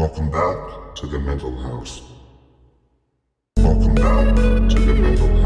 Welcome back to the mental house. Welcome back to the mental house.